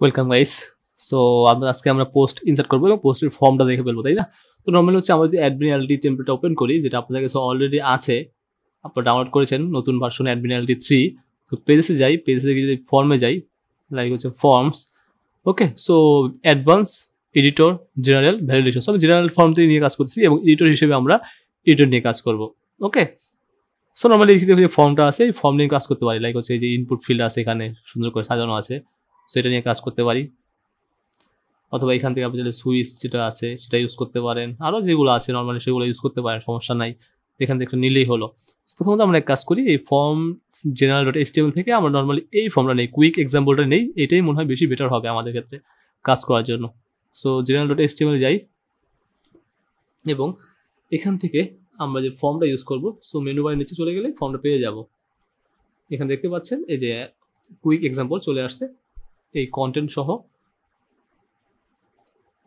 Welcome guys. So আমরা আজকে আমরা পোস্ট ইনসার্ট করব এবং পোস্টের ফর্মটা দেখে ফেলবো, তাই না? তো নর্মালি হচ্ছে আমরা যে অ্যাডমিনালিটি টেমপ্লেটটা ওপেন করি, যেটা আপনাদের কাছে অলরেডি আছে, আপনারা ডাউনলোড করেছেন নতুন ভার্সন অ্যাডমিনালিটি 3। তো পেজেসে যাই, পেজেসে গিয়ে যদি ফর্মে যাই, লাইক হচ্ছে forms, okay. So advance, editor, general, validation, সব জেনারেল ফর্ম থেকে নিয়ে কাজ করছি এবং এডিটর হিসেবে আমরা এডিটর নিয়ে কাজ করব, ওকে। সো নর্মালি যে ফর্মটা আছে এই ফর্ম নিয়ে কাজ করতে পারি, লাইক হচ্ছে এই যে ইনপুট ফিল্ড আছে এখানে সুন্দর করে সাজানো আছে, সেটা নিয়ে কাজ করতে পারি, অথবা এখান থেকে আপনি যে সুইচ যেটা আছে সেটা ইউজ করতে পারেন, আরও যেগুলো আছে নর্মালি সেগুলো ইউজ করতে পারেন, সমস্যা নাই, এখান থেকে একটা নিলেই হলো। প্রথমত আমরা এক কাজ করি, এই ফর্ম জেনারেল ডট এইচটিএমএল থেকে আমরা নর্মালি এই ফর্মটা নেই, কুইক এক্সাম্পলটা নেই, এটাই মনে হয় বেশি বেটার হবে আমাদের ক্ষেত্রে কাজ করার জন্য। সো জেনারেল ডট এইচটিএমএল যাই এবং এখান থেকে আমরা যে ফর্মটা ইউজ করব, সো মেনু বারের নিচে চলে গেলে ফর্মটা পেয়ে যাব। এখানে দেখতে পাচ্ছেন এই যে কুইক এক্সাম্পল চলে আসছে এই কন্টেন্ট সহ,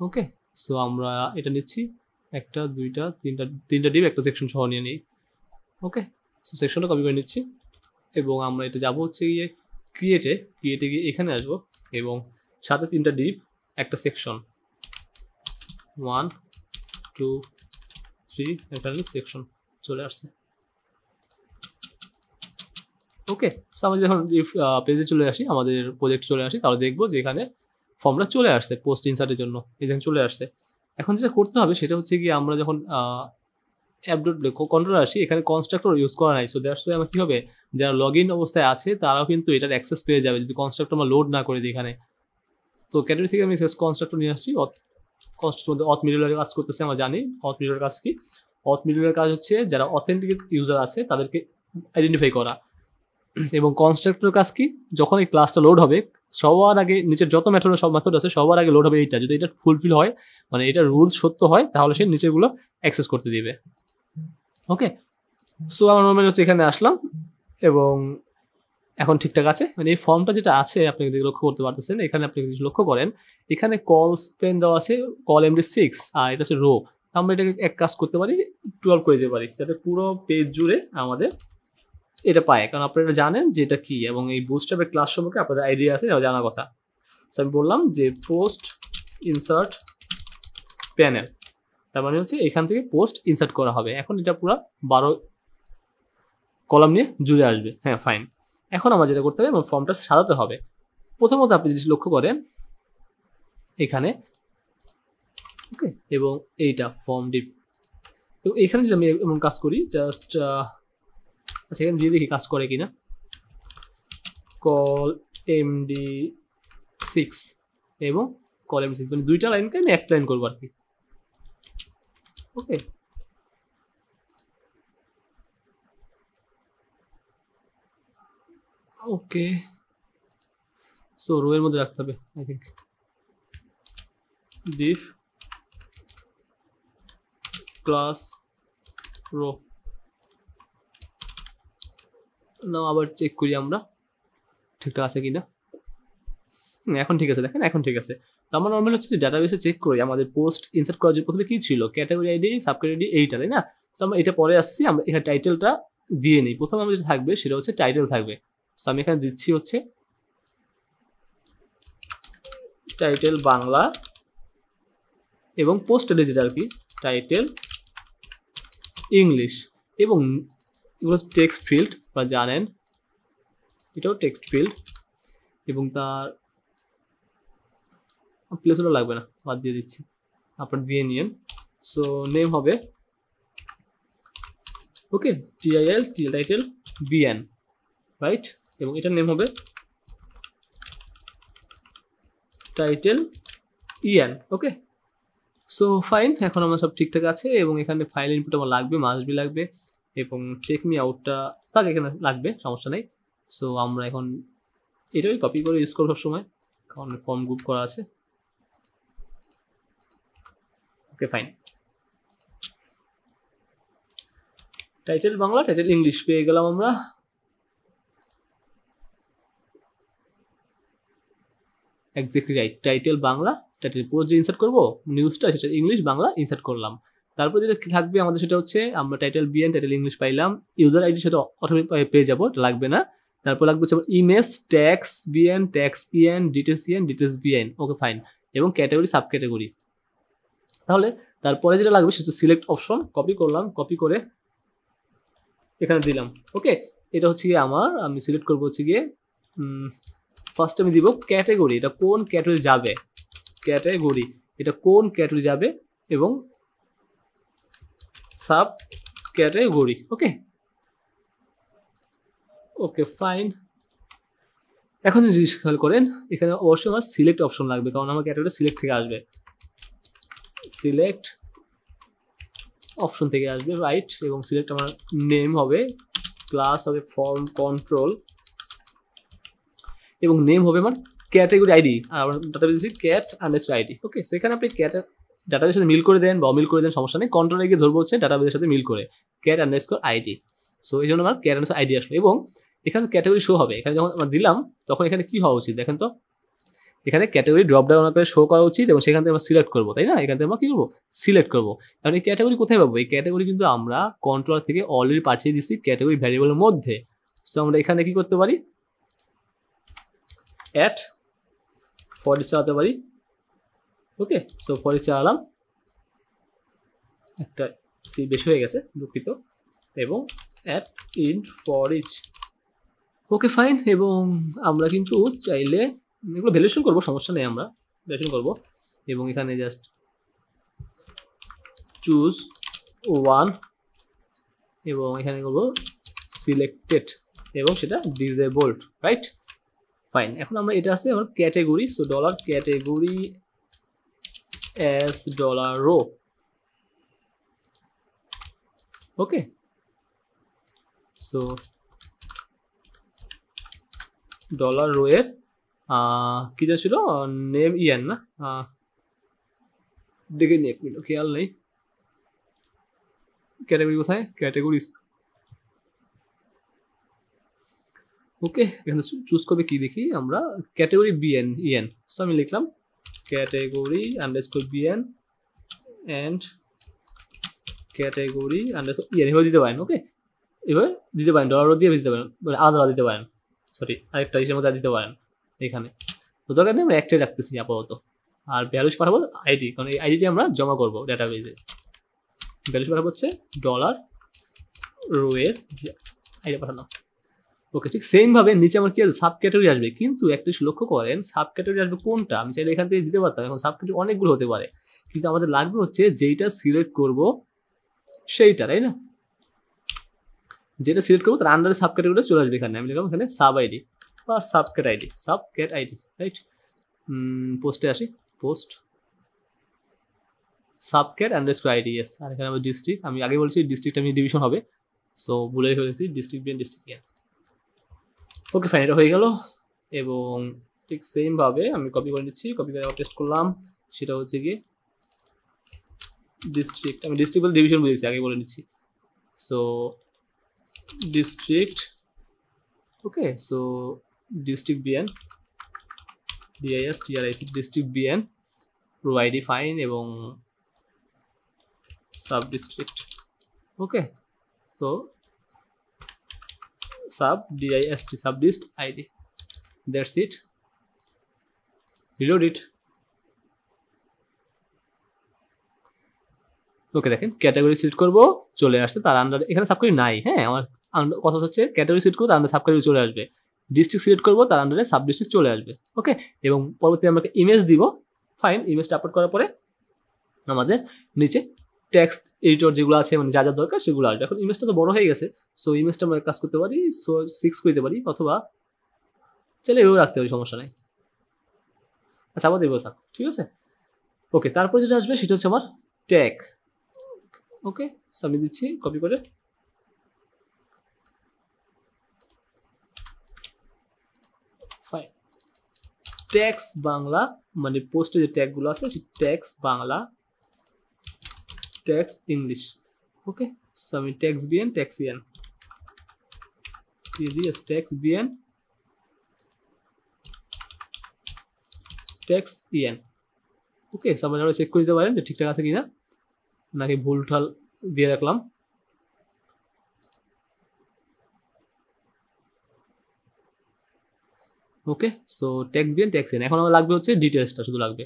ওকে। সো আমরা এটা নিচ্ছি, একটা দুইটা তিনটা ডিপ একটা সেকশন সহ নিয়ে নিই, ওকে। সো সেকশনটা কপি করে নিচ্ছি এবং আমরা এটা যাব হচ্ছে গিয়ে ক্রিয়েটে গিয়ে এখানে আসবো এবং সাথে তিনটা ডিপ একটা সেকশন 1 2 3 একটা সেকশন চলে আসছে, ওকে। সো আমরা যখন পেজে চলে আসি, আমাদের প্রজেক্ট চলে আসি, তাহলে দেখবো যে এখানে ফর্মটা চলে আসছে পোস্ট ইনসার্টের জন্য, এখানে চলে আসছে। এখন যেটা করতে হবে সেটা হচ্ছে গিয়ে আমরা যখন অ্যাপ ডট কন্ট্রোল আসি, এখানে কনস্ট্রাক্টর ইউজ করা নাই, সো দ্যাটস ওয়াই আমার কী হবে, যারা লগ ইন অবস্থায় আছে তারাও কিন্তু এটার অ্যাক্সেস পেয়ে যাবে যদি কনস্ট্রাক্টর আমরা লোড না করে দিই এখানে। তো ক্যাটাগরি থেকে আমি কনস্ট্রাক্টর নিয়ে আসছি, কনস্ট্রাক্টর অথ মিডলওয়্যারের কাজ করতেছে, আমরা জানি অথ মিডলওয়্যারের কাজ কি। অথ মিডলওয়্যারের কাজ হচ্ছে যারা অথেন্টিকেট ইউজার আছে তাদেরকে আইডেন্টিফাই করা, এবং কনস্ট্রাক্টরের কাজ কি, যখন এই ক্লাসটা লোড হবে সবার আগে নিচের যত মেথড সব মেথড আছে সবার আগে লোড হবে এইটা, যদি এটা ফুলফিল হয় মানে এটা রুলস সত্য হয় তাহলে সে নিচেরগুলো অ্যাক্সেস করতে দিবে, ওকে। সো আমার মনে হচ্ছে এখানে আসলাম এবং এখন ঠিকঠাক আছে, মানে এই ফর্মটা যেটা আছে আপনি লক্ষ্য করতে পারতেছেন, এখানে আপনি যদি লক্ষ্য করেন এখানে কল স্পেন দেওয়া আছে, কল MD6 আর এটা হচ্ছে রো। আমরা এটাকে এক কাজ করতে পারি 12 করে দিতে পারি, যাতে পুরো পেজ জুড়ে আমাদের এটা পায়, কারণ আপনারা জানেন যে এটা কী এবং এই বুটস্ট্র্যাপের ক্লাস সম্পর্কে আপনাদের আইডিয়া আছে জানা কথা। সো আমি বললাম যে পোস্ট ইনসার্ট প্যানেল, তার মানে হচ্ছে এখান থেকে পোস্ট ইনসার্ট করা হবে। এখন এটা পুরো 12 কলাম নিয়ে জুড়ে আসবে, হ্যাঁ ফাইন। এখন আমার যেটা করতে হবে আমার ফর্মটা সাজাতে হবে। প্রথমত আপনি যদি লক্ষ্য করেন এখানে, ওকে, এবং এইটা ফর্ম ডিপ, এবং এখানে যদি আমি এমন কাজ করি জাস্ট, আচ্ছা এখানে দিয়ে দেখি কাজ করে কিনা, কল MD6 এবং কল MD6, মানে দুইটা লাইনকে আমি একটা লাইন করবো আর কি, ওকে। ওকে সো রো এর মধ্যে রাখতে হবে I think, div class row. না আবার চেক করি আমরা ঠিকঠাক আছে কিনা, এখন ঠিক আছে, দেখেন এখন ঠিক আছে। তো আমরা নর্মাল হচ্ছে ডাটাবেসে চেক করি আমাদের পোস্ট ইনসার্ট করার জন্য প্রথমে কী ছিল, ক্যাটাগরি আইডি, সাব ক্যাটাগরি এইটা, তাই না? তো আমরা এটা পরে আসছি, আমরা এখানে টাইটেলটা দিয়ে নিই। প্রথমে আমাদের যেটা থাকবে সেটা হচ্ছে টাইটেল থাকবে। তো আমি এখানে দিচ্ছি হচ্ছে টাইটেল বাংলা এবং পোস্টালে যেটা আর কি টাইটেল ইংলিশ, এবং এগুলো টেক্সট ফিল্ড বা জানেন এটাও টেক্সট ফিল্ড, এবং তার প্লেসগুলো লাগবে না, বাদ দিয়ে দিচ্ছি, আপনার দিয়ে নিন। সো নেম হবে, okay, TIL title BN, right, এবং এটার নেম হবে title EN, okay. So fine, এখন আমার সব ঠিকঠাক আছে এবং এখানে ফাইল ইনপুট আমার লাগবে, মাস্ট বি লাগবে, এবং চেক মি আউটটা তাকে এখানে লাগবে, সমস্যা নেই। সো আমরা এখন এটাই কপি করে ইউজ করব সবসময়, কারণ ফর্ম গ্রুপ করা আছে, okay fine. Title Bangla title English পেয়ে গেলাম আমরা, exactly right, title Bangla title পুরো যে ইনসার্ট করবো নিউজটা সেটা ইংলিশ বাংলা ইনসার্ট করলাম। তারপর যেটা থাকবে আমাদের সেটা হচ্ছে আমরা টাইটেল BN টাইটেল ইংলিশ পাইলাম, ইউজার আইডি সেটা অটোমেটিক পেয়ে যাবো, লাগবে না, তারপর লাগবে হচ্ছে image tags BN tags EN details EN details BN okay fine এবং ক্যাটাগরি সাব ক্যাটাগরি তাহলে তারপরে যেটা লাগবে সেটা সিলেক্ট অপশন কপি করলাম কপি করে এখানে দিলাম ওকে এটা হচ্ছে কি আমার আমি সিলেক্ট করব হচ্ছে কি ফার্স্ট আমি দিব ক্যাটাগরি এটা কোন ক্যাটাগরি যাবে ক্যাটাগরি এটা কোন ক্যাটাগরি যাবে এবং sub category okay okay fine एखन जो जिस ख्याल करें एखाने अवश्य हमारे सिलेक्ट ऑप्शन लागबे कारण हमारे कैटेगरी सिलेक्ट থেকে আসবে सिलेक्ट ऑप्शन থেকে আসবে राइट এবং সিলেক্ট আমার নেম হবে ক্লাস হবে ফর্ম কন্ট্রোল এবং নেম হবে আমার ক্যাটাগরি আইডি আর আমরা ডাটাবেসে cat underscore ID okay so এখানে আপনি ক্যাট ডাটাবেসের সাথে মিল করে দেন বা মিল করে দেন সমস্যা নেই কন্ট্রোলে গিয়ে ধরবো হচ্ছে ডাটাবেসের সাথে মিল করে ক্যাট আন্ডারস্কোর আইডি সো এই জন্য আমার ক্যাট আন্ডারস্কোর আইডি আসলো এবং এখানে ক্যাটাগরি শো হবে এখানে যখন আমরা দিলাম তখন এখানে কি হওয়া উচিত দেখেন তো এখানে ক্যাটাগরি ড্রপ ডাউন আকারে শো করা উচিত এবং সেখান থেকে আমরা সিলেক্ট করব তাই না এখান থেকে আমরা কি করব সিলেক্ট করব কারণ এই ক্যাটাগরি কোথায় পাবো এই ক্যাটাগরি কিন্তু আমরা কন্ট্রোলার থেকে অলরেডি পাঠিয়ে দিয়েছি ক্যাটাগরি ভ্যারিয়েবলের মধ্যে সো আমরা এখানে কি করতে পারি অ্যাট ফর ইচ চালাতে পারি ওকে সো ফর ইচ চালালাম একটা সি বেশি হয়ে গেছে দুঃখিত এবং at int for each okay fine चाहले भैल्यूएशन करब समस्या नहीं भैल्यूएशन करब एखाने जस्ट चूज वन करब सिलेक्टेड एवं सेटा डिसेबल्ड राइट फाइन एखन आमरा एटा आछे आमार category so dollar category S dollar row okay so dollar row एर कि नेम इन ना देखे नहीं एक मिनट ख्याल नहीं कैटेगरी कथा कैटेगरी ओके चूज कर देखी कैटेगरी बीएन इन सो हमें लिखल category underscore BN and category underscore EN एभावे दीते ओके दीते डॉलर रो दिए दीते आदरा दीते सरि आरेकटा हिसाब मत दीते हैं तो दरकार नहीं एकटाई रखते आपात और भैल्यूज पाठाबो आईडी कारण आईडी जमा करब डेटाबेजे भैल्यूज पाठाबो हच्छे डॉलर रोएर जे आईडी पाठालाम ओके ठीक सेम भावे नीचे आमार कि आछे सब कैटेगरी आसबे किन्तु एकटा लक्ष्य करें सब कैटेगरी आसबे कोनटा आमि चाइले एखान थेके दिते पारताम एखन सब कैटेगरी अनेकगुलो होते पारे किन्तु आमादेर लागबे हच्छे जेइटा सिलेक्ट करब सेइटा ताई ना जेटा सिलेक्ट करब तार अंडारे सब कैटेगरी चले आसबे एखाने आमि लिखलाम एखाने सब आईडी बा सब कैट आईडी राइट पोस्टे आसि post sub cat underscore ID yes आर एखाने आमार डिस्ट्रिक्ट आमि आगे बोलेछि डिस्ट्रिक्ट आमि डिवीजन होबे सो भुले गेछि district BN district EN okay fine एटा हये गेल एबं ठीक सेम भावे आमि कपि करे निच्छि कपि करे पेस्ट करलाम सेटा हच्छे कि डिस्ट्रिक्ट आमि डिस्ट्रिक्ट बले डिवीजन बुझेछि आगे बोले निच्छि so district okay so district BN DISTRIC district BN row ID fine एवं सब डिस्ट्रिक्ट ओके तो sub DIST sub dist ID that's it reload it okay देखें कैटेगरी सिलेक्ट करब चले आसছে তার আন্ডারে এখানে সাবক্যাটাগরি নাই হ্যাঁ আমার কথা হচ্ছে ক্যাটাগরি সিলেক্ট করব তার আন্ডারে সাবক্যাটাগরি চলে আসবে ডিস্ট্রিক্ট সিলেক্ট করব তার আন্ডারে সাব ডিস্ট্রিক্ট চলে আসবে ওকে এবং পরবর্তীতে আমরা একটা ইমেজ দিব ফাইন ইমেজটা আপলোড করার পরে আমাদের নিচে টেক্সট এডিটর যেগুলো আছে মানে যা যা দরকার সেগুলো আসবে এখন ইমেজটা তো বড় হয়ে গেছে সো ইমেজটা আমরা কাজ করতে পারি সো 6 করে দিতে পারি অথবা চলে এভাবে রাখতে পারি সমস্যা নাই আচ্ছা আবার দেব থাক ঠিক আছে ওকে তারপর যেটা আসবে সেটা হচ্ছে আমার ট্যাগ ओके सब दीची कपि कर फाइन टैक्स बांगला माने पोस्टे जो टैग गुलो आछे tags Bangla tags English okay सब टैक्स बीएन टैक्स एन इजीएस tags BN tags EN okay सब আপনারা চেক করে দিতে পারেন যে ঠিকঠাক আছে কিনা ना कि भूल ठाल दिए रखल okay so text BN text EN এখন আমার লাগবে হচ্ছে ডিটেইলসটা শুধু লাগবে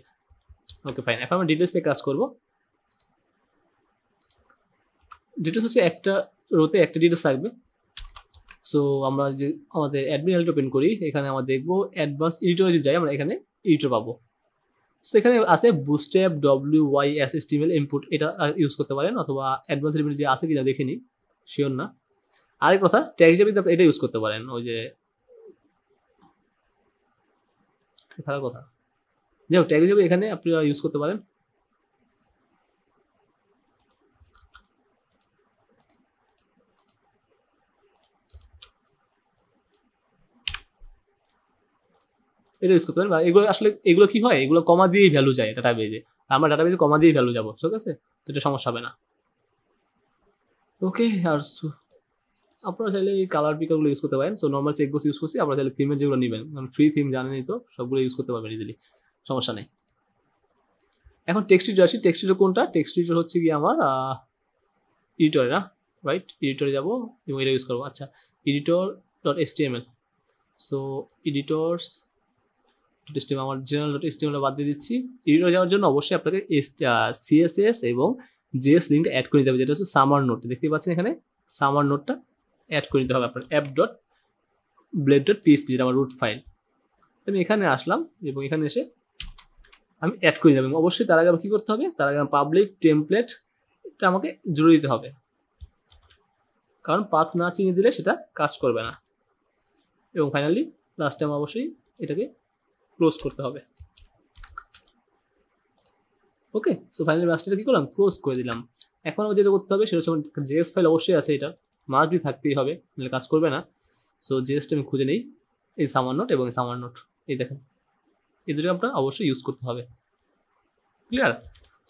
ওকে ফাইন এখন আমরা ডিটেইলস নিয়ে কাজ করব ডিটেইলস হচ্ছে একটা রোতে একটা ডিটেইলস লাগবে সো আমরা যে আমাদের অ্যাডমিন হেল্প ওপেন করি এখানে আমরা দেখব অ্যাডভান্স এডিটরে যদি যাই আমরা এখানে এডিটর পাবো সো এখানে আছে বুটস্ট্র্যাপ WYS HTML ইনপুট এটা ইউজ করতে পারেন অথবা অ্যাডভান্স এলিমেন্ট যে আছে কিনা দেখে নিই শিওর না আরেক কথা ট্যাগস যদি আপনি এটা ইউজ করতে পারেন ওই যে থাকার কথা যাও ট্যাগ হিসেবে এখানে আপনি ইউজ করতে পারেন এটা ইউজ করতে পারেন বা এগুলো আসলে এগুলো কি হয় এগুলো কমা দিয়েই ভ্যালু যায় ডাটাবেজে আমরা ডাটাবেজে কমা দিয়েই ভ্যালু যাবো ঠিক আছে তো এটা সমস্যা হবে না ওকে আর আপনারা চাইলে এই কালার পিকগুলো ইউজ করতে পারেন সো নর্মাল চেকবক্স ইউজ করছি আপনারা চাইলে থিমের যেগুলো নেবেন কারণ ফ্রি থিম জানেনই তো সবগুলো ইউজ করতে পারবেন ইজিলি সমস্যা নেই এখন টেক্সট এডিটর আসি টেক্সট এডিটর কোনটা টেক্সট এডিটর হচ্ছে কি আমার এডিটরে না রাইট এডিটরে যাব এবং এটা ইউজ করব আচ্ছা editor.html সো editors.html আমার general.html বাদ দিয়ে দিচ্ছি এডিটরে যাওয়ার জন্য অবশ্যই আপনাকে CSS এবং JS লিংকটা অ্যাড করে দিতে হবে যেটা হচ্ছে সামার নোট দেখতে পাচ্ছেন এখানে সামার নোটটা ऐड कर देते हैं अपन app.blade.php যেটা আমার root file আমি এখানে আসলাম এবং এখানে এসে আমি ऐड করে দিলাম অবশ্যই তার আগে কি করতে হবে তার আগে পাবলিক টেমপ্লেট এটা আমাকে জুড়ে দিতে হবে কারণ পাথ না চিনিয়ে দিলে সেটা কাজ করবে না এবং ফাইনালি লাস্ট টাইম অবশ্যই এটাকে ক্লোজ করতে হবে ওকে সো ফাইনালি লাস্টে কি করলাম ক্লোজ করে দিলাম এখন আমাদের যেটা করতে হবে সেটা হচ্ছে JS ফাইল অবশ্যই আছে এটা मास्ट भी থাকতেই হবে তাহলে কাজ করবে না সো জিএসটা আমি খুঁজে নেই এই সামার নোট এবং সামার নোট এই দেখেন এই দুটো আপনারা অবশ্যই ইউজ করতে হবে ক্লিয়ার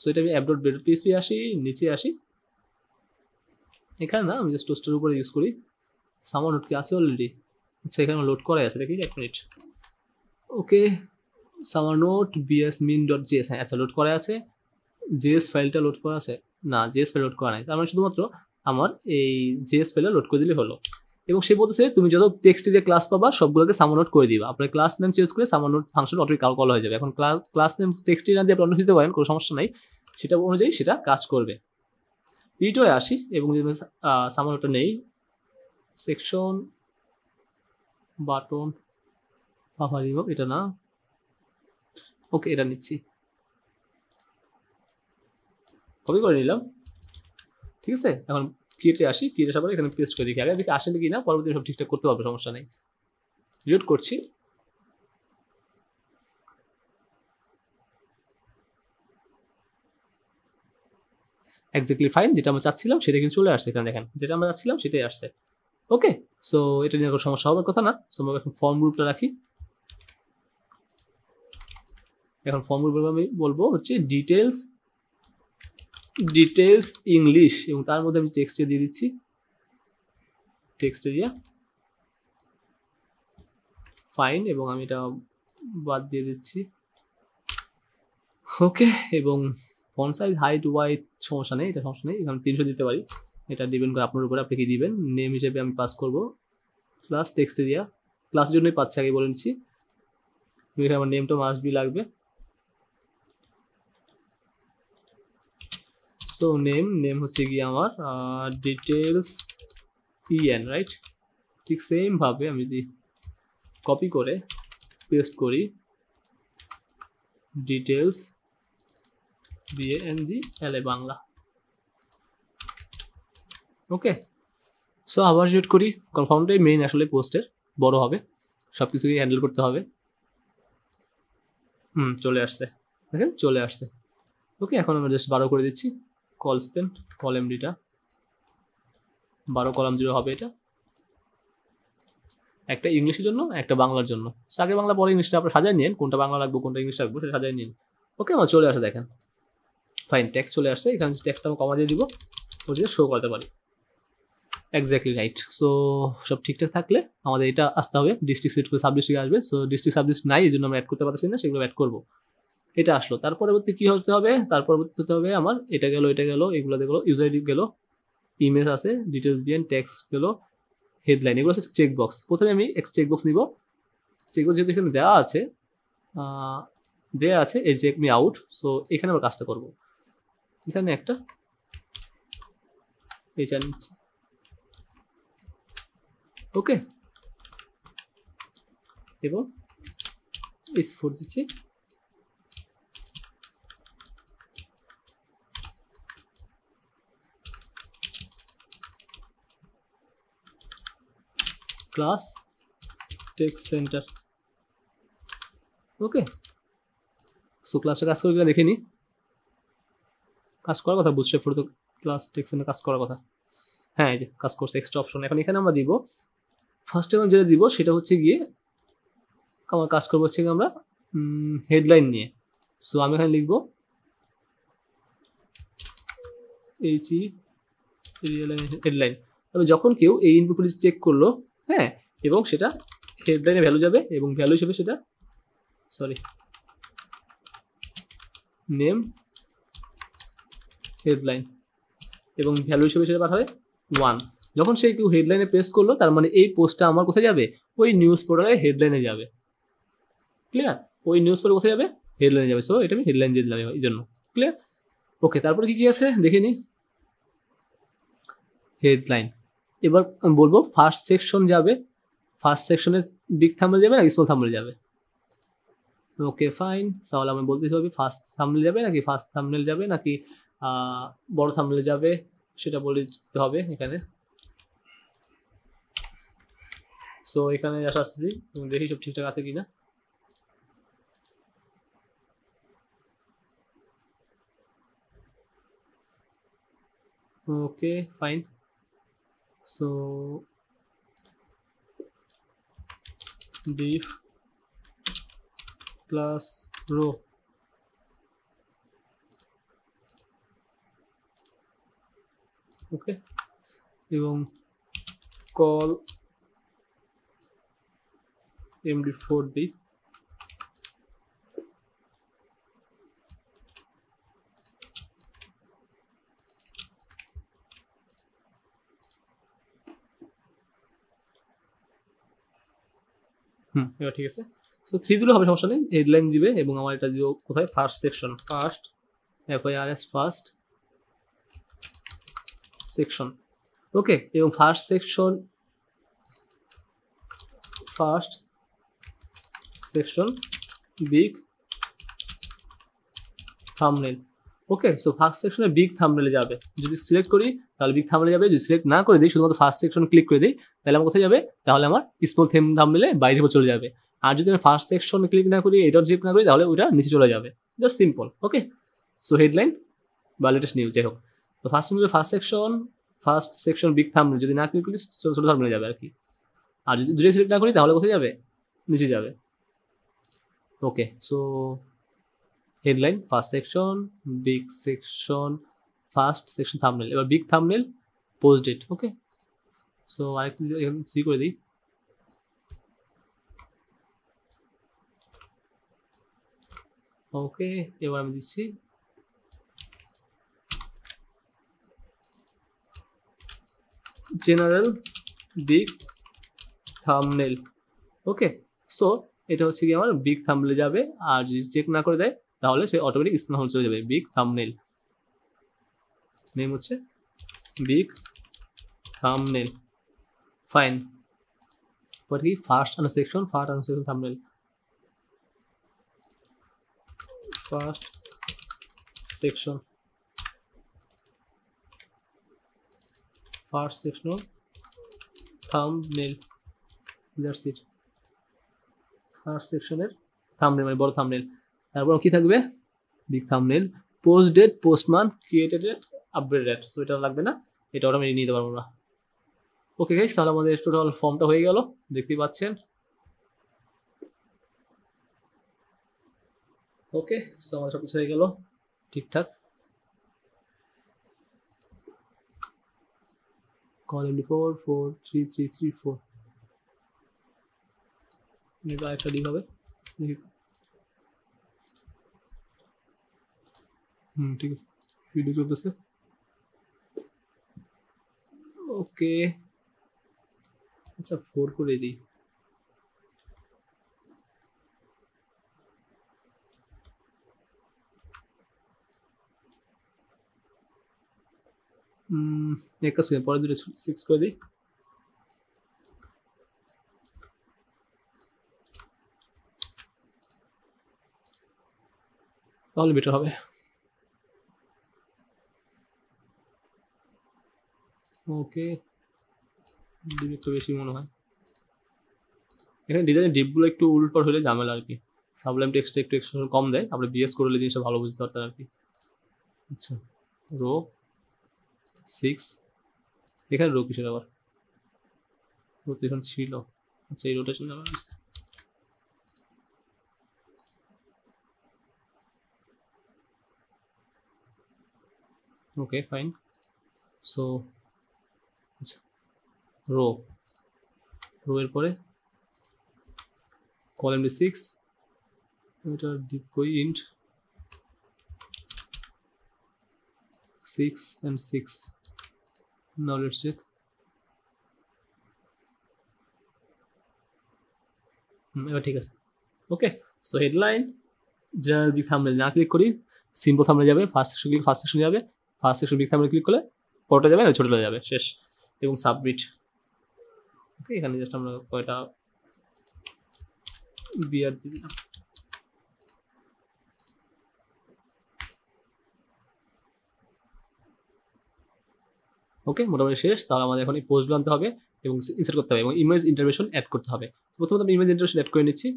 সো এটা আমি app.blade.php আসি নিচে আসি এখানে না আমি জাস্ট টোস্টের উপরে ইউজ করি সামার নোট কি আছে অলরেডি আচ্ছা এখানে লোড করা আছে দেখি এক minute okay summer note bsmin.js আচ্ছা লোড করা আছে জিএস ফাইলটা লোড করা আছে না জিএস ফাইল লোড করা নাই তার মানে শুধুমাত্র আমার এই জেএস ফাইলটা লোড করে দিলে হলো এবং সে বলতেছে তুমি যত টেক্সটে যে ক্লাস পাবা সবগুলোকে সামার নোট করে দিবা আপনার ক্লাস নেম চেঞ্জ করে summer note function automatic call হয়ে যাবে এখন ক্লাস নেম টেক্সটে না দিয়ে আপনি অন্য দিতে পারেন কোনো সমস্যা নাই সেটা অনুযায়ী সেটা কাজ করবে এডিটরে আসি এবং সামার নোটটা নেই সেকশন বাটন পাওয়ার রিমুভ এটা না ওকে এটা নিচ্ছি কপি করে নিলাম ঠিক আছে এখন ক্রিয়েটে আসি ক্রিয়েটে আসার পরে এখানে পেস্ট করে দেখি আগে দেখি আসলে কি না পরবর্তী সব ঠিকঠাক করতে পারবে সমস্যা নেই রিলোড করছি এক্স্যাক্টলি ফাইন যেটা আমরা চাচ্ছিলাম সেটা কিন্তু চলে আসছে এখানে দেখেন যেটা আমরা চাচ্ছিলাম সেটাই আসছে ওকে সো এটা নিয়ে কোনো সমস্যা হওয়ার কথা না সো আমরা এখন ফর্ম গ্রুপটা রাখি এখন ফর্ম গ্রুপ আমি বলবো হচ্ছে ডিটেইলস ইংলিশ এবং তার মধ্যে আমি টেক্সটে দিয়ে দিচ্ছি টেক্সট এরিয়া ফাইন এবং আমি এটা বাদ দিয়ে দিচ্ছি ওকে এবং ফন্ট সাইজ হাইট ওয়াইড সমস্যা নেই এটা সমস্যা নেই এখানে 300 দিতে পারি এটা ডিপেন্ড করে আপনার উপরে আপনি কি দিবেন নেম হিসেবে আমি পাস করব প্লাস টেক্সট এরিয়া প্লাস জন্যই পাচ্ছি আগে বলে নিচ্ছি আমার নেমটা মাস্ট বি লাগবে সো নেম হচ্ছে কি আমার ডিটেইলস ইএন রাইট ঠিক সেম ভাবে আমি যদি কপি করে পেস্ট করি details BANGLA Bangla okay so আবার রিড করি কনফার্মটাই মেইন আসলে পোস্টের বড় হবে সব কিছুকে হ্যান্ডেল করতে হবে চলে আসছে দেখেন চলে আসছে ওকে এখন আমরা জাস্ট 12 করে দিচ্ছি কল স্পেন কলাম ডিটা 12 কলাম জুড়ে হবে এটা একটা ইংলিশের জন্য একটা বাংলার জন্য আগে বাংলা পরে ইংলিশটা আপনারা সাজায় নিন কোনটা বাংলা লাগবে কোনটা ইংলিশ লাগবে সেটা সাজায় নিন ওকে আমরা চলে আসে দেখেন ফাইন টেক্সট চলে আসছে এখানে টেক্সটটা আমি কমা দিয়ে দিব ওদিকে শো করতে পারি এক্স্যাক্টলি রাইট সো সব ঠিকঠাক থাকলে আমাদের এটা আসতে হবে ডিস্ট্রিক্ট সিলেক্ট করে সাবডিস্ট্রিক্ট আসবে সো ডিস্ট্রিক্ট সাবডিস্ট্রিক্ট নাই এজন্য আমরা অ্যাড করতে পারতেছি না সেগুলো অ্যাড করব এটা আসলো তার পরবর্তী কি হতে হবে তার পরবর্তী হতে হবে আমার এটা গেল এগুলো দেখলো ইউজার আইডি গেল ইমেজ আছে ডিটেইলস বিএন টেক্সট গেল হেডলাইন এগুলো হচ্ছে চেকবক্স প্রথমে আমি একটা চেকবক্স নিব যেগুলো যেহেতু এখানে দেয়া আছে এই যে মি আউট। সো এখানে আমরা কাজটা করব, এখানে একটা এই চান নিচ্ছি, ওকে, এবং S4 দিচ্ছি, class text centre, okay. So क्लासটা কাজ করবে দেখেনি, কাজ করার কথা বুঝছে ফটো, ক্লাস টেক্সট সেন্টার কাজ করার কথা, হ্যাঁ এই যে কাজ করছে। এক্সট্রা অপশন এখন এখানে আমরা দিব, ফার্স্ট টাইম যেটা দিব সেটা হচ্ছে গিয়ে আমরা কাজ করব হচ্ছে আমরা হেডলাইন নিয়ে। সো আমি এখানে লিখব এই জি হেডলাইন, তবে যখন কেউ এই ইনপুট পুলিশ চেক করলো, হ্যাঁ, এবং সেটা হেডলাইনে ভ্যালু যাবে এবং ভ্যালু হিসেবে সেটা সরি নেম হেডলাইন এবং ভ্যালু হিসেবে সেটা পাঠাবে 1। যখন সে কেউ হেডলাইনে প্রেস করলো তার মানে এই পোস্টটা আমার কোথায় যাবে, ওই নিউজ পোর্টালের হেডলাইনে যাবে, ক্লিয়ার? ওই নিউজ পোর্টাল কোথায় যাবে, হেডলাইনে যাবে। সো এটা আমি হেডলাইন দিয়ে দিলাম এই জন্য, ক্লিয়ার, ওকে। তারপরে কি কি আছে দেখে নিই, হেডলাইন। এবার বলবো ফার্স্ট সেকশন যাবে, ফার্স্ট সেকশনে বিগ থাম্বনেল যাবে নাকি স্মল থাম্বনেল যাবে, ওকে ফাইন। তাহলে আমি বলতে হবে ফার্স্ট থাম্বনেল যাবে নাকি বড় থাম্বনেল যাবে সেটা বলে দিতে হবে এখানে। সো এখানে যা আসছে দেখি সব ঠিকঠাক আছে কিনা, okay fine. So diff plus row, okay, এবং কল md4 দিই, এবার ঠিক আছে। সো 3 দিলে হবে, সমস্যা নেই, হেডলাইন দিবে এবং আমার এটা দিব কোথায়, first section, first FIRS first section, okay, এবং first section big thumbnail, okay. So first সেকশনে বিগ থাম্বনেলে যাবে, যদি সিলেক্ট করি তাহলে বিগ থাম্বনেলে যাবে, যদি সিলেক্ট না করে দিই শুধুমাত্র ফার্স্ট সেকশন ক্লিক করে দিই তাহলে আমার কোথায় যাবে, তাহলে আমার স্মল থাম্বনেলে বাইরে চলে যাবে। আর যদি আমি ফার্স্ট সেকশন ক্লিক না করি, এটাও ক্লিক না করি, তাহলে ওইটা নিচে চলে যাবে, just simple, okay. So headline বা লেটেস্ট নিউজ, যাই হোক। তো ফার্স্ট সেকশন বিগ থাম্বনেল যদি না ক্লিক করি ছোট থাম্বনেলে যাবে আর কি, আর যদি দুটোই সিলেক্ট না করি তাহলে কোথায় যাবে, নিচে যাবে, okay. So headline first section big section first section thumbnail, এবার big thumbnail post date, okay. So আরেকটু ঠিক করে দিই, ওকে, এবার আমি দিচ্ছি general big thumbnail, okay. So এটা হচ্ছে কি আমার বিগ থাম্বনেলে যাবে, আর যদি চেক না করে দেয় তাহলে সে অটোমেটিক স্মল চলে যাবে। বিগ থাম্বনেল নেম হচ্ছে বিগ থাম্বনেল, ফাইন। পরে কি first section thumbnail, first section thumbnail, that's it. First সেকশনের থাম্বনেল মানে বড় থাম্বনেল। তারপর কি থাকবে, big thumbnail, post date, post month, created date, update date. So এটা লাগবে না, এটা আমরা নিয়ে নিতে পারবো আমরা, ওকে গাইস। তাহলে আমাদের টোটাল ফর্মটা হয়ে গেল, দেখতেই পাচ্ছেন, ওকে। সো আমাদের সব কিছু হয়ে গেল ঠিকঠাক। কল এমডি 4433334 এটা একটা লিখ হবে, ঠিক আছে, ভিডিও চলতেছে, ওকে। আচ্ছা 4 করে দিই, एक पर दूर 6 कर दी তাহলে বেটার হবে। ওকে ডিরেক্টর বেশি মনে হয় এখানে ডিজাইনের ডিপগুলো একটু উল্টপাল্ট হলে ঝামেলা আর কি। সাবলাইম টেক্সটে একটু এক্সটেনশন কম দেয়, আপনি বিএস করলে জিনিসটা ভালো বুঝতে পারতেন আর কি। আচ্ছা রো 6 এখানে রো কিসের আবার রোটেশন ছিল। আচ্ছা এই রোটেশন আমার আছে। ओके फाइन सो रो रोएर पर कॉलम 6 एटार डिप कोई इंट 6 एंड 6 नाउ लेट्स चेक एबार ठीक है। Okay so headline general big thumbnail ना क्लिक करी सिम्पल थाम्बनेल जाबे फार्स्ट सेक्शन जाबे first section big thumbnail click कर बड़ोटा जाए छोटो जाए शेष एवं सबमिट। ओके एखाने जस्ट आमरा कयटा बिआर दिलाम ओके मोटामुटी शेष। ताहले आमादेर एखोन पोस्ट आनते होबे एवं इनसार्ट करते होबे एवं इमेज इंटरवेंशन ऐड करते होबे। प्रथमत आमि इमेज इंटरवेंशन ऐड करे निच्छि।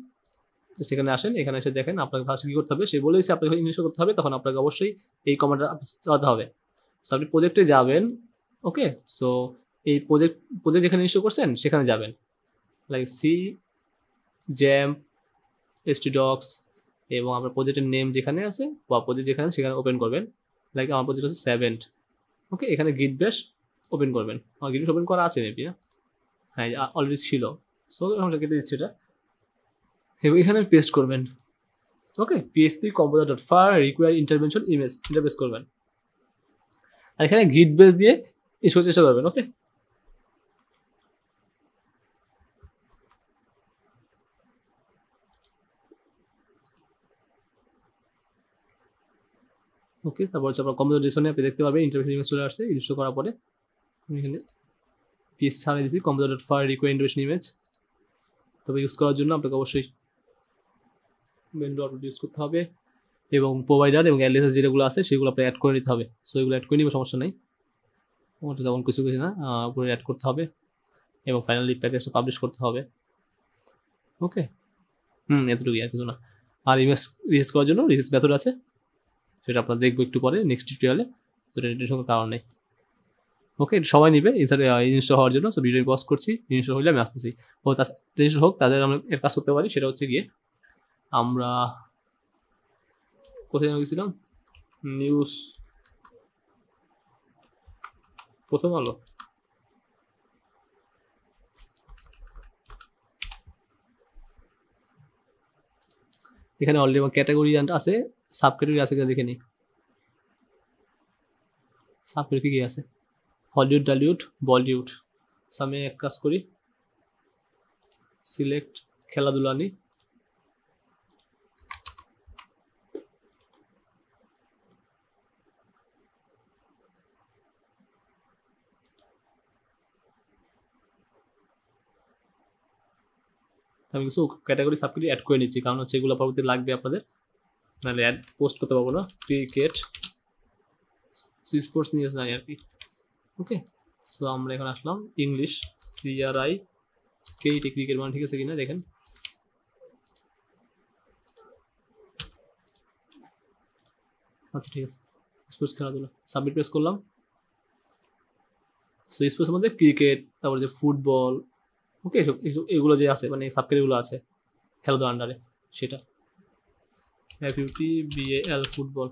जस्ट एखे आसें एखे इसे देखें आपके फार्स क्यों करते हैं से इनिशियल करते हैं तक आपके अवश्य कमांड चलाते हैं। सो अपनी प्रोजेक्टे जाबेन ओके सो प्रोजेक्ट प्रोजेक्ट एखे इनिशियल करसें सेखाने जाबेन लाइक सी जैम्प एसटी डक्स एवं आपनार प्रोजेक्टर नेम जेखाने आछे बा प्रोजेक्ट जेखाने सेखाने ओपेन करबेन लाइक आमार प्रोजेक्ट होच्छे 7 ओके एखाने गिट बैश ओपेन करबेन आमार गिट बैश ओपेन करा आछे मेबी हाँ अलरेडी छिलो सो एटा केटे दिच्छे एटा एखाने पेस्ट करबेन। Okay PHP composer dot far require intervention image interface करबेन और एखाने git base दिए इशू चेष्टा करबेन। ओके ओके তারপর যখন composer JSON এ আপনি দেখতে পাবেন intervention image চলে আসছে। ইনস্টল করার পরে আমি এখানে PHP ছাড়িয়ে দিছি composer dot far require intervention image তবে ইউজ করার জন্য আপনাকে অবশ্যই মেন.ডট ইউজ করতে হবে এবং প্রোভাইডার এবং এলএসএস যেগুলো আছে সেগুলো আপনি অ্যাড করে নিতে হবে। সো এগুলো অ্যাড করে নিব সমস্যা নাই ওটা তেমন কিছু কিছু না উপরে অ্যাড করতে হবে এবং ফাইনালি প্যাকেজটা পাবলিশ করতে হবে। ওকে এতটুকুই আর কিছু না। আর ইমেজ রিলিজ করার জন্য রিলিজ মেথড আছে সেটা আপনারা দেখবো একটু পরে নেক্সট টিউটোরিয়ালে তো এটার সঙ্গে কারণ নেই। ओके सबाई निबे इनस्टल हওয়ার জন্য সো ভিডিও পজ করছি ইনস্টল হলে আমি আসতেছি। ও তা ইনস্টল হোক তাহলে আমরা এর কাজ করতে পারি সেটা হচ্ছে গিয়ে আমরা কোথায় গিয়েছিলাম নিউজ প্রথম আলো এখানে অলরেডি আমার ক্যাটাগরি আছে সাব ক্যাটাগরি আছে কিনা দেখে নি সাব ক্যাটাগরি কি আছে हॉलीवुड डालीवुड बॉलीवुड समय एक काज करी सिलेक्ट खेला दुलानी আমি কিছু ক্যাটাগরি সাবকেরি অ্যাড করে নিচ্ছি কারণ হচ্ছে এগুলো পরবর্তীতে লাগবে আপনাদের নালে অ্যাড পোস্ট করতে পারবো না। ক্রিকেট স্পোর্টস নিউজ না আর কি। ओके सो आमरा एखन आसलाम इंग्लिश CRI K टेक्निकल मान ठीक है कि ना देखें अच्छा ठीक है स्पोर्ट्स खेलाधूला सबमिट प्रेस करलाम। सो स्पोर्ट्स मध्य क्रिकेट तारपर जे फुटबल ओके एगुलो जे आछे माने सबक्याटेगरिगुलो आछे खेलाधूलार अंडारे सेटा FUTBAL football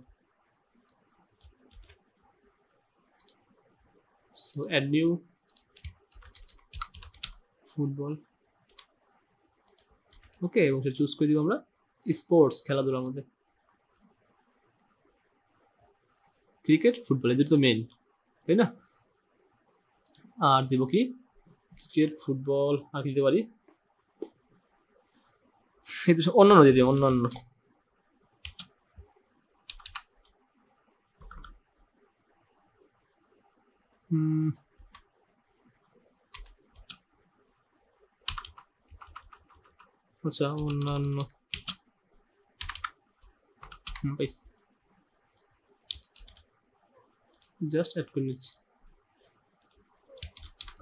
so add new football okay এবং সেটা চুজ করে দিব আমরা স্পোর্টস খেলাধুলার মধ্যে ক্রিকেট ফুটবল এই দুটো মেইন তাই না। আর দিব কি ক্রিকেট ফুটবল আর দিতে পারি এই দুটো অন্যান্য দিয়ে দিব অন্যান্য facciamo un anno just acknowledge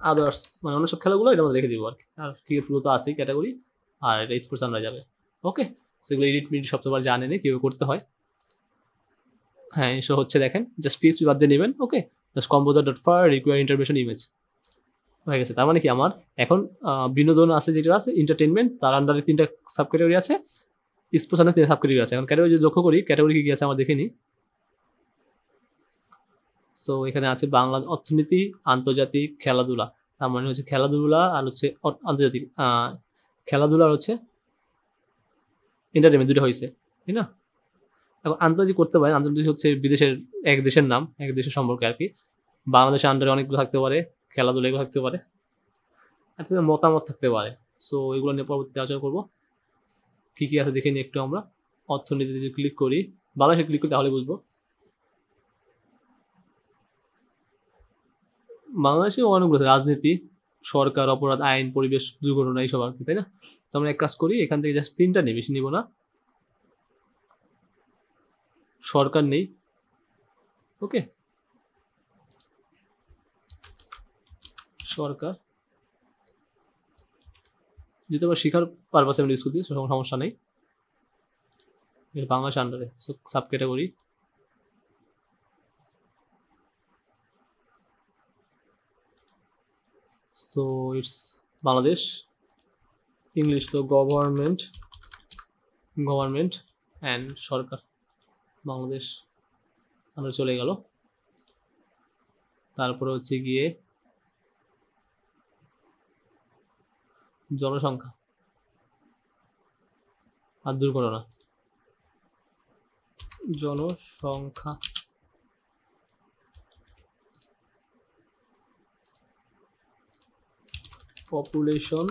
others মানে অন্য সব খেলাগুলো এটা আমরা রেখে দিব আর কি আর ক্রিকেট পুরো তো আছে ক্যাটাগরি আর এটা স্পোর্টস আমরা যাবে ওকে সেগুলো এডিট মিডিট সব তোবার জানেন কিভাবে করতে হয় হ্যাঁ এসো হচ্ছে দেখেন জাস্ট পিএসপি বাদ দিয়ে নেবেন okay just composer.far require intervention image হয়ে গেছে তার মানে কি আমার এখন বিনোদন আছে যেটা আছে এন্টারটেইনমেন্ট তার আন্ডারে তিনটা সাব ক্যাটাগরি আছে স্পোর্টস আন্ডারে তিনটা সাব ক্যাটাগরি আছে এখন ক্যাটাগরি যদি লক্ষ্য করি ক্যাটাগরি কি আছে আমরা দেখেনি তো এখানে আছে বাংলা অর্থনীতি আন্তর্জাতিক খেলাধুলা তার মানে হচ্ছে খেলাধুলা আর হচ্ছে আন্তর্জাতিক খেলাধুলা আর হচ্ছে এন্টারটেইনমেন্ট দুটো হইছে তাই না এখন আন্তর্জাতিক করতে পারেন আন্তর্জাতিক হচ্ছে বিদেশের এক দেশের নাম এক দেশের সম্পর্কে আর কি বাংলাদেশের আন্ডারে অনেকগুলো থাকতে পারে খেলাধুলা এগুলো থাকতে পারে আর তার মতামত থাকতে পারে সো এগুলো নিয়ে পরবর্তীতে আলোচনা করব কি কি আছে দেখে নিই একটু আমরা অর্থনীতিতে যদি ক্লিক করি বাংলাদেশে ক্লিক করি তাহলে বুঝবো বাংলাদেশে অনেকগুলো রাজনীতি সরকার অপরাধ আইন পরিবেশ দুর্ঘটনা এইসব আর কি তাই না তো আমরা এক কাজ করি এখান থেকে জাস্ট তিনটা নেই বেশি নিব না সরকার নেই ওকে সরকার যদি আমরা শিক্ষার পারপাসে আমরা ইউজ করছি সমস্যা নেই বাংলাদেশ আন্ডারে sub category So it's Bangladesh English so government and Sarkar Bangladesh আমরা চলে গেল তারপরে হচ্ছে গিয়ে জনসংখ্যা আর দুর্ঘটনা জনসংখ্যা population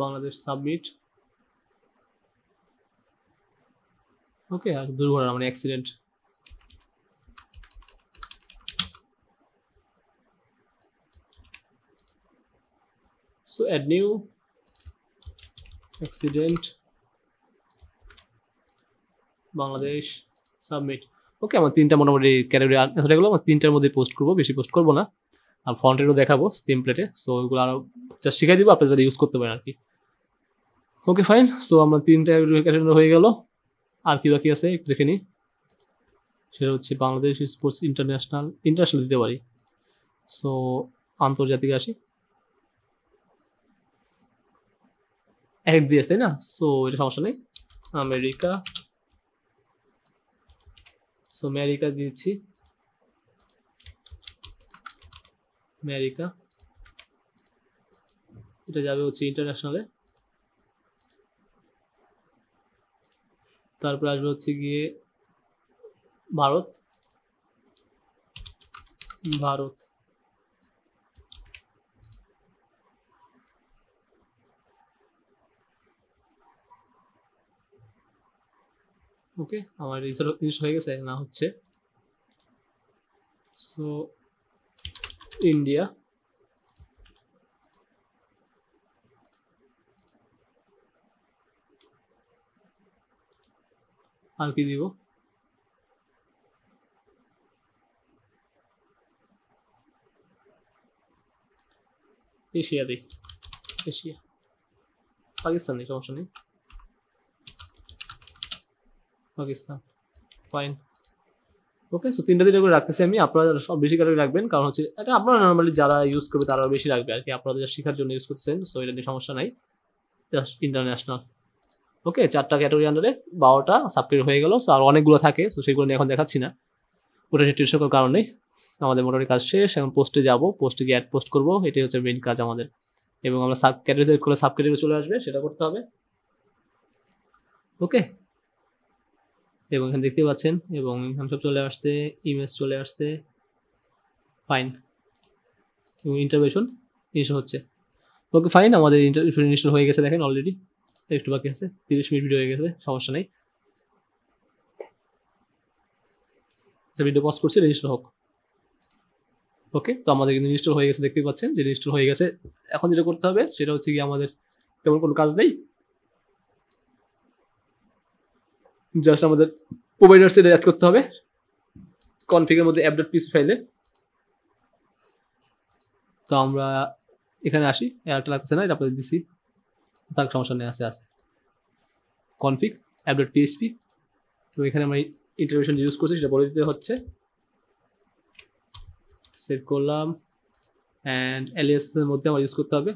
Bangladesh submit okay আর দুর্ঘটনা মানে accident so add new accident Bangladesh submit ওকে আমরা তিনটা মোটামুটি ক্যাটাগরি আনসার এগুলো আমরা তিনটার মধ্যে পোস্ট করব বেশি পোস্ট করব না আর ফন্টেরও দেখাবো টেমপ্লেটে সো এগুলো আর জাস্ট শিখাই দিব আপনারা যারা ইউজ করতে পারেন আর কি ওকে ফাইন সো আমরা তিনটা ক্যাটাগরি হয়ে গেল আর কি বাকি আছে একটু দেখে নিই সেটা হচ্ছে বাংলাদেশ স্পোর্টস ইন্টারন্যাশনাল দিতে পারি সো আন্তর্জাতিক আসি এক দিয়ে তাই না সো এটা সমস্যা নেই আমেরিকা So America দিচ্ছি America এটা যাবে হচ্ছে ইন্টারন্যাশনালে তারপর আসবে হচ্ছে গিয়ে ভারত ভারত ओके हमारे इस इस हो गया सही ना होच्छे सो इंडिया आर की दीवो एशिया दी एशिया पाकिस्तान नहीं समझ नहीं পাকিস্তান ফাইন ওকে সো তিনটা দিকে রাখতেছি আমি আপনারা সব বেশি করে রাখবেন কারণ হচ্ছে এটা আপনারা নরমালি যারা ইউজ করবে তারা বেশি রাখবে আর কি আপনারা যারা শেখার জন্য ইউজ করছেন সো এটা নিয়ে সমস্যা নাই জাস্ট ইন্টারন্যাশনাল ওকে চারটা ক্যাটাগরি আন্ডারে 12টা সাবক্যাটাগরি হয়ে গেল সো আর অনেকগুলো থাকে সো সেগুলো নিয়ে এখন দেখাচ্ছি না ওটা টেনশন করার কারণ নেই আমাদের মোটামুটি কাজ শেষ এখন পোস্টে যাব পোস্টে গিয়ে অ্যাড পোস্ট করব এটাই হচ্ছে মেইন কাজ আমাদের এবং আমরা সাব ক্যাটাগরি সিলেক্ট করে সাব ক্যাটাগরি চলে আসবে সেটা করতে হবে ওকে এবং এখানে দেখতে পাচ্ছেন এবং এখানে সব চলে আসছে ইমেজ চলে আসছে ফাইন এবং ইন্টারভেশন ইস্যু হচ্ছে ওকে ফাইন আমাদের ইন্টারভেশন হয়ে গেছে দেখেন অলরেডি একটু বাকি আছে 30 মিনিট ভিডিও হয়ে গেছে সমস্যা নাই আচ্ছা ভিডিও পজ করছি রেজিস্টার হোক ওকে তো আমাদের কিন্তু ইনস্টল হয়ে গেছে দেখতেই পাচ্ছেন যে রেজিস্টার হয়ে গেছে এখন যেটা করতে হবে সেটা হচ্ছে কি আমাদের তেমন কোনো কাজ নেই জাস্ট আমাদের প্রোভাইডার সেটে অ্যাড করতে হবে কনফিগের মধ্যে app.php ফাইলে তো আমরা এখানে আসি এরটা লাগতেছে না এটা আপনাদের দিছি তার সমস্যা নেই আছে আছে কনফিগ app.php তো এখানে আমরা ইন্টারভেনশন ইউজ করছি সেটা বলে দিতে হচ্ছে সেভ করলাম এন্ড alias এর মধ্যে আমরা ইউজ করতে হবে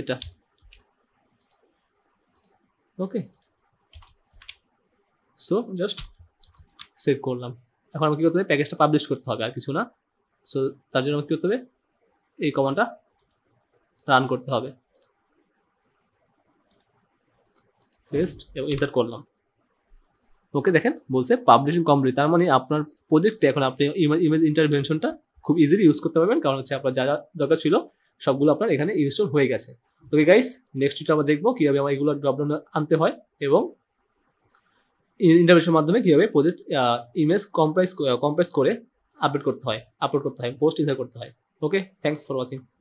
এটা ওকে সো জাস্ট সেভ করলাম এখন আমাকে কি করতে হবে প্যাকেজটা পাবলিশ করতে হবে আর কিছু না সো তার জন্য আমাকে কি করতে হবে এই কমান্ডটা রান করতে হবে পেস্ট এবং ইনসার্ট করলাম ওকে দেখেন বলছে পাবলিশিং কমপ্লিট তার মানে আপনার প্রজেক্টে এখন আপনি ইমেজ ইন্টারভেনশনটা খুব ইজিলি ইউজ করতে পারবেন কারণ হচ্ছে আপনার যা যা দরকার ছিল সবগুলো আপনার এখানে ইনস্টল হয়ে গেছে ওকে গাইস নেক্সট ভিডিওতে আমরা দেখব কিভাবে আমরা এগুলো ড্রপডাউন আনতে হয় এবং ইন্টারভেনশনের মাধ্যমে কিভাবে প্রজেক্ট ইমেজ কম্প্রেস করে আপডেট করতে হয় আপলোড করতে হয় পোস্ট ইনসার্ট করতে হয় ওকে থ্যাঙ্কস ফর ওয়াচিং